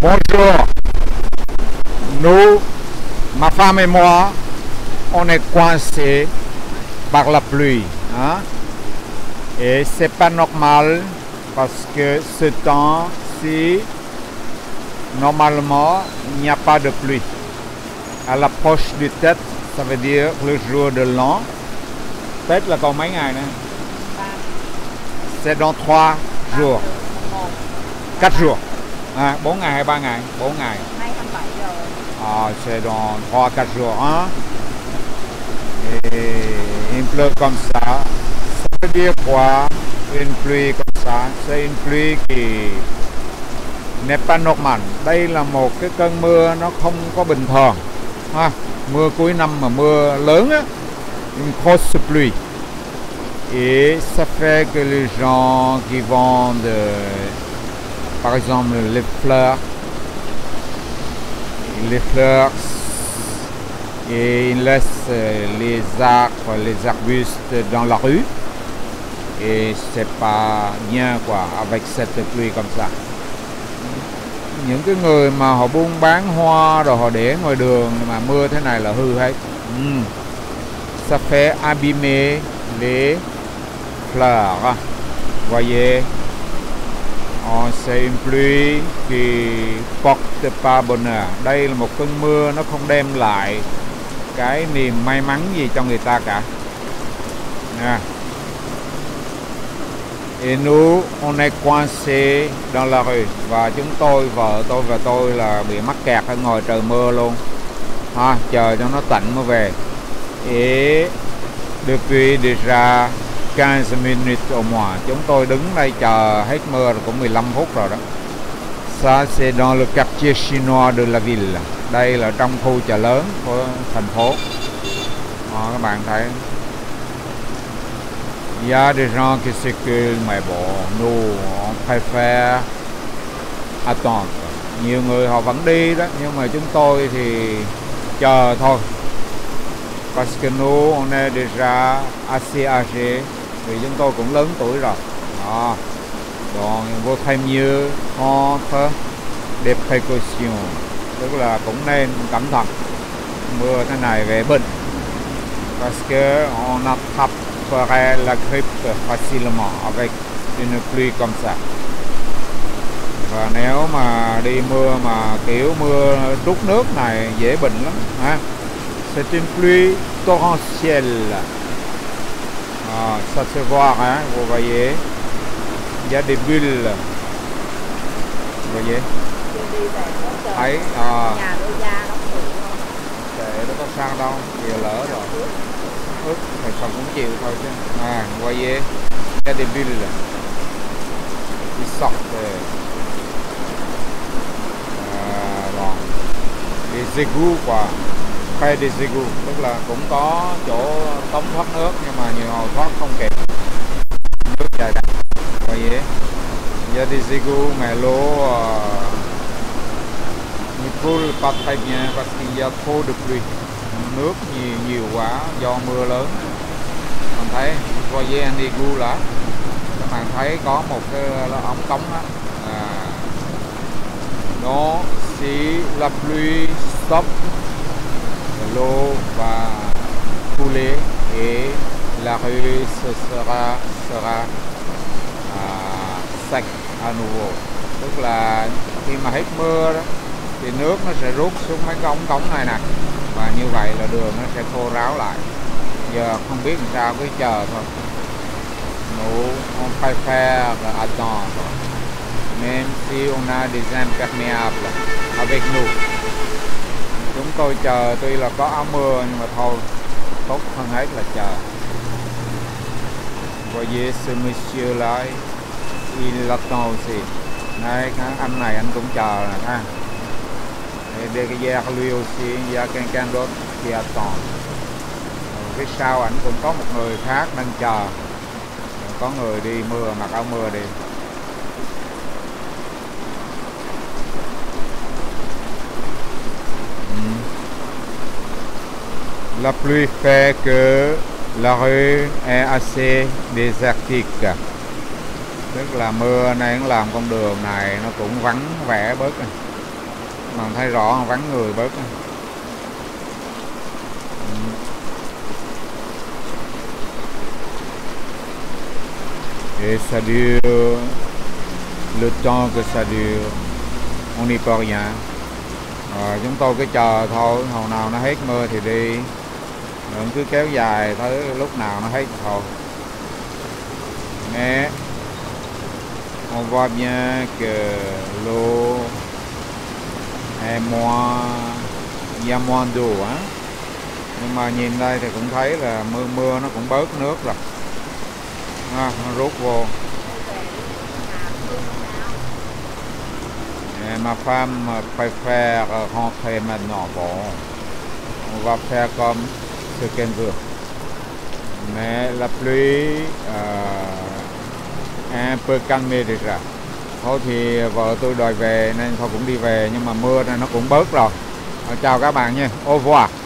Bonjour. Nous, ma femme et moi, on est coincés par la pluie. Hein? Et c'est pas normal parce que ce temps-ci, normalement, il n'y a pas de pluie. À l'approche du Tête, ça veut dire le jour de l'an. Tête là còn mấy ngày nữa? C'est dans 3 jours. 4 jours. 4 ngày hay 3 ngày? 4 ngày. 2 tháng 7 rồi. Ah, c'est dans 3-4 jours. Hein? Et il pleut comme ça. Ça veut dire quoi? Une pluie comme ça. C'est une pluie qui n'est pas normale. Đây là một cái cơn mưa nó không có bình thường. Ha? Mưa cuối năm mà mưa lớn á. Une grosse pluie. Et ça fait que les gens qui vendent, par exemple, les fleurs, et ils laissent les arbres, les arbustes dans la rue. Et c'est pas bien quoi, avec cette pluie comme ça. Những cái người mà họ buôn bán hoa rồi họ để ngoài đường mà mưa thế này là hư hết. Ça fait abîmer les fleurs. Voyez, c'est une pluie qui porte pas bonheur. Đây là một cơn mưa nó không đem lại cái niềm may mắn gì cho người ta cả. À. Et nous, on est coincés dans la rue. Và chúng tôi, vợ tôi và tôi là bị mắc kẹt ở ngoài trời mưa luôn. À, chờ cho nó tạnh mới về. Et depuis déjà 15 minutes au moins, chúng tôi đứng đây chờ hết mưa rồi, cũng 15 phút rồi đó. Ça c'est dans le quartier chinois de la ville. Đây là trong khu chợ lớn của thành phố. À, các bạn thấy. Il y a des gens qui circulent, mais bon, nous on préfère attendre. Nhiều người họ vẫn đi đó, nhưng mà chúng tôi thì chờ thôi. Parce que nous, on est déjà assez âgés, vì chúng tôi cũng lớn tuổi rồi. Đó. Còn vaut mieux prendre des précautions, tức là cũng nên cẩn thận. Mưa thế này về bệnh. Parce que on attraperait la grippe facilement avec une pluie comme ça. Và nếu mà đi mưa mà kiểu mưa trút nước này dễ bệnh lắm ha. C'est une pluie torrentielle. Ah, ça se voit, hein, vous voyez. Il y a des bulles. Vous voyez. Thấy, nhà đôi da đóng cửa không? Để nó có sang đâu, giờ lỡ rồi. Ướt thì còn cũng chịu thôi chứ. À, vous voyez. Il y a des bulles. Ils sortent. Bon. Les égouts quoi. Près des égouts, tức là cũng có chỗ tống thoát nước nhưng mà nhiều hồ thoát không kịp nước dài đặc. Il y a des égouts mais l'eau ne coule pas très bien parce qu'il y a trop de pluie. Nước nhiều quá do mưa lớn. Bạn thấy, voyez un égout là các bạn thấy có một cái ống cống đó. Nó si la pluie stop, l'eau va couler et la rue sera sạch à nouveau. Tức là khi mà hết mưa đó, thì nước nó sẽ rút xuống mấy cái ống cống này nè, và như vậy là đường nó sẽ khô ráo lại. Giờ không biết làm sao, cứ chờ thôi. Nous on préfère attendre, même si on a des imperméables avec nous. Chúng tôi chờ tuy là có áo mưa nhưng mà thôi, tốt hơn hết là chờ. Voyez ce monsieur là, il attend aussi. Này, anh cũng chờ nè ha. Để cái da lui aussi, da can đốt thì attend. Phía sau ảnh cũng có một người khác đang chờ. Có người đi mưa mặc áo mưa đi. La pluie fait que la rue est assez désertique. Tức là mưa này nó làm con đường này nó cũng vắng vẻ bớt. mà thấy rõ vắng người bớt. Et ça dure le temps que ça dure, on n'y peut rien. Chúng tôi cứ chờ thôi, hồi nào nó hết mưa thì đi, đừng cứ kéo dài tới lúc nào nó hết thôi. Mais on voit bien que l'eau est moins, il y a moins d'eau, hein? Nhưng mà nhìn đây thì cũng thấy là mưa nó cũng bớt nước rồi. À, nó rút vô. Ma femme préfère rentrer maintenant. Bon, on va faire comme ce qu'elle veut. Mais la pluie un peu calmée déjà. Thôi thì vợ tôi đòi về nên thôi cũng đi về, nhưng mà mưa này nó cũng bớt rồi. Chào các bạn nha. Au revoir.